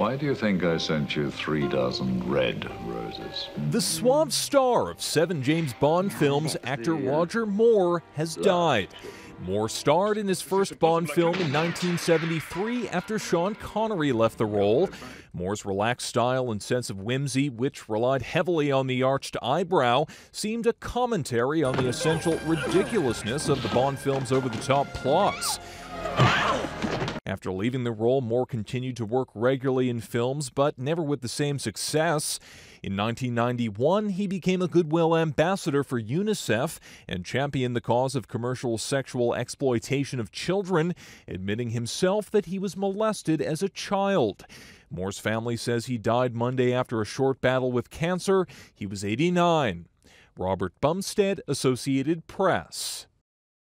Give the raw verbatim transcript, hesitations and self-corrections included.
Why do you think I sent you three dozen red roses? The suave star of seven James Bond films, actor Roger Moore, has died. Moore starred in his first Bond film in nineteen seventy-three after Sean Connery left the role. Moore's relaxed style and sense of whimsy, which relied heavily on the arched eyebrow, seemed a commentary on the essential ridiculousness of the Bond film's over-the-top plots. After leaving the role, Moore continued to work regularly in films, but never with the same success. In nineteen ninety-one, he became a goodwill ambassador for UNICEF and championed the cause of commercial sexual exploitation of children, admitting himself that he was molested as a child. Moore's family says he died Monday after a short battle with cancer. He was eighty-nine. Robert Bumstead, Associated Press.